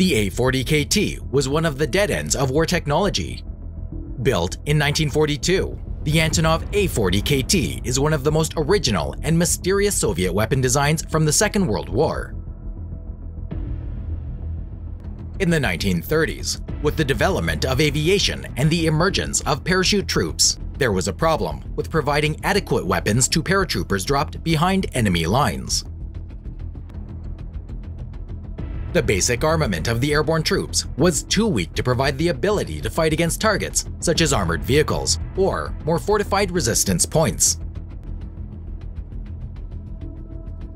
The A-40 KT was one of the dead ends of war technology. Built in 1942, the Antonov A-40 KT is one of the most original and mysterious Soviet weapon designs from the Second World War. In the 1930s, with the development of aviation and the emergence of parachute troops, there was a problem with providing adequate weapons to paratroopers dropped behind enemy lines. The basic armament of the airborne troops was too weak to provide the ability to fight against targets such as armored vehicles or more fortified resistance points.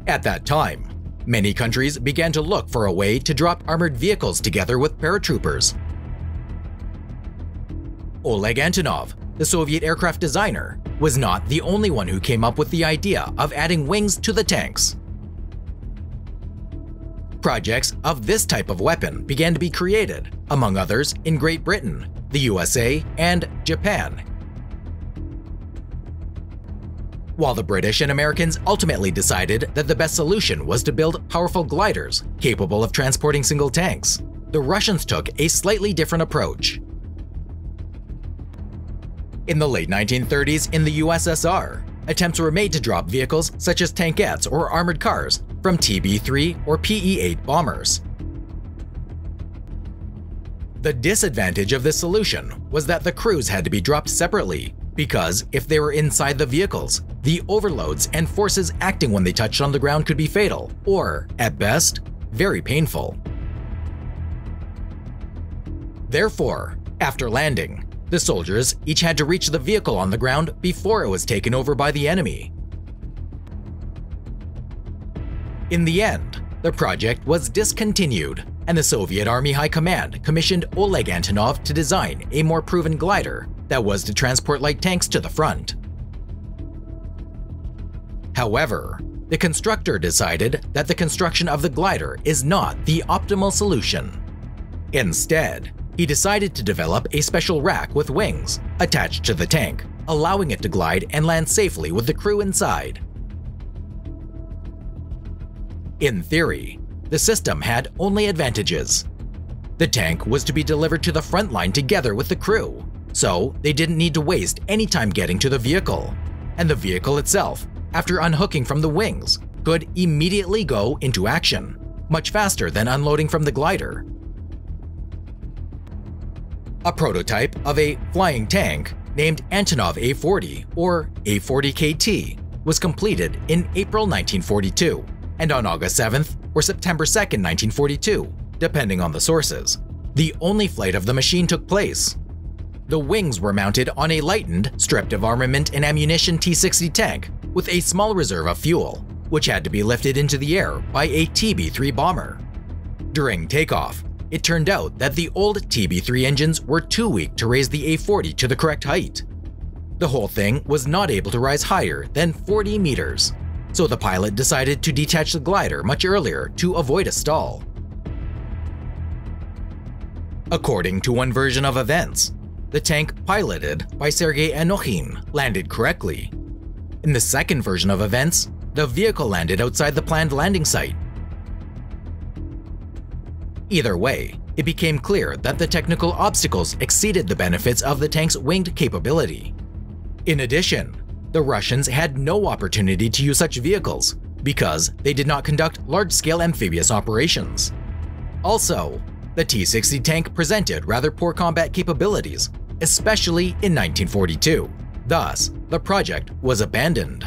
At that time, many countries began to look for a way to drop armored vehicles together with paratroopers. Oleg Antonov, the Soviet aircraft designer, was not the only one who came up with the idea of adding wings to the tanks. Projects of this type of weapon began to be created, among others in Great Britain, the USA, and Japan. While the British and Americans ultimately decided that the best solution was to build powerful gliders capable of transporting single tanks, the Russians took a slightly different approach. In the late 1930s in the USSR, attempts were made to drop vehicles such as tankettes or armored cars from TB-3 or PE8 bombers. The disadvantage of this solution was that the crews had to be dropped separately, because if they were inside the vehicles, the overloads and forces acting when they touched on the ground could be fatal, or, at best, very painful. Therefore, after landing, the soldiers each had to reach the vehicle on the ground before it was taken over by the enemy. In the end, the project was discontinued, and the Soviet Army High Command commissioned Oleg Antonov to design a more proven glider that was to transport light tanks to the front. However, the constructor decided that the construction of the glider is not the optimal solution. Instead, he decided to develop a special rack with wings attached to the tank, allowing it to glide and land safely with the crew inside. In theory, the system had only advantages. The tank was to be delivered to the front line together with the crew, so they didn't need to waste any time getting to the vehicle, and the vehicle itself, after unhooking from the wings, could immediately go into action, much faster than unloading from the glider. A prototype of a flying tank named Antonov A-40 or A-40 KT was completed in April 1942, and on August 7th or September 2nd, 1942, depending on the sources, the only flight of the machine took place. The wings were mounted on a lightened, stripped of armament and ammunition T-60 tank with a small reserve of fuel, which had to be lifted into the air by a TB-3 bomber. During takeoff, it turned out that the old TB-3 engines were too weak to raise the A-40 to the correct height. The whole thing was not able to rise higher than 40 meters, so the pilot decided to detach the glider much earlier to avoid a stall. According to one version of events, the tank piloted by Sergei Anokhin landed correctly. In the second version of events, the vehicle landed outside the planned landing site. Either way, it became clear that the technical obstacles exceeded the benefits of the tank's winged capability. In addition, the Russians had no opportunity to use such vehicles because they did not conduct large-scale amphibious operations. Also, the T-60 tank presented rather poor combat capabilities, especially in 1942. Thus, the project was abandoned.